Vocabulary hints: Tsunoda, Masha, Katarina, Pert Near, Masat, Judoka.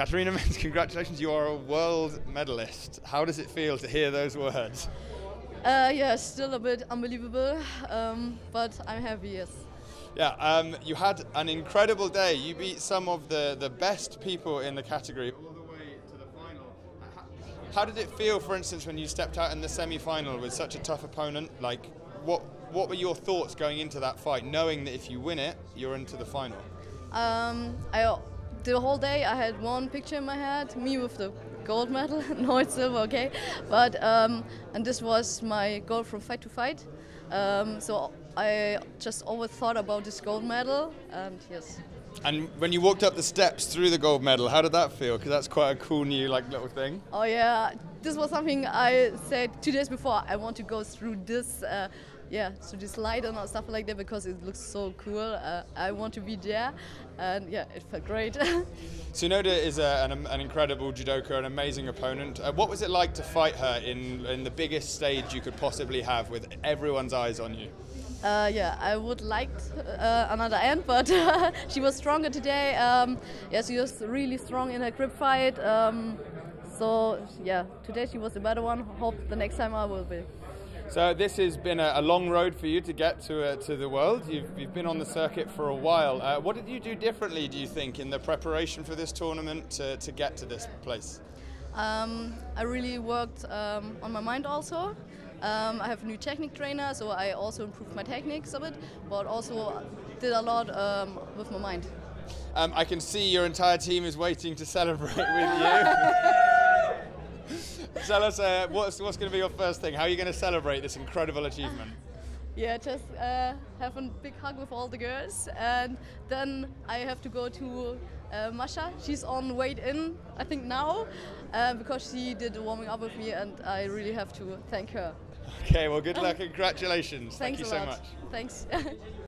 Katarina, congratulations, you are a world medalist. How does it feel to hear those words? Yeah, still a bit unbelievable, but I'm happy, yes. Yeah, you had an incredible day. You beat some of the best people in the category all the way to the final. How did it feel, for instance, when you stepped out in the semi-final with such a tough opponent? Like, what were your thoughts going into that fight, knowing that if you win it, you're into the final? The whole day I had one picture in my head, me with the gold medal, no it's silver, okay, but and this was my goal from fight to fight, so I just always thought about this gold medal, and yes. And when you walked up the steps through the gold medal, how did that feel? Because that's quite a cool new little thing. Oh yeah, this was something I said 2 days before, I want to go through this, so just light on or stuff like that because it looks so cool. I want to be there, and yeah, it felt great. Tsunoda is an incredible judoka, an amazing opponent. What was it like to fight her in the biggest stage you could possibly have, with everyone's eyes on you? Yeah, I would like another end, but she was stronger today. Yeah, she was really strong in her grip fight. So yeah, today she was the better one. Hope the next time I will be. So this has been a long road for you to get to the world. You've been on the circuit for a while. What did you do differently, do you think, in the preparation for this tournament to get to this place? I really worked on my mind also. I have a new technique trainer, so I also improved my techniques a bit, but also did a lot with my mind. I can see your entire team is waiting to celebrate with you. Tell us what's going to be your first thing. How are you going to celebrate this incredible achievement? Yeah, just have a big hug with all the girls, and then I have to go to Masha. She's on weigh-in, I think now, because she did the warming up with me, and I really have to thank her. Okay, well, good luck. Congratulations. Thank you so much. Thanks.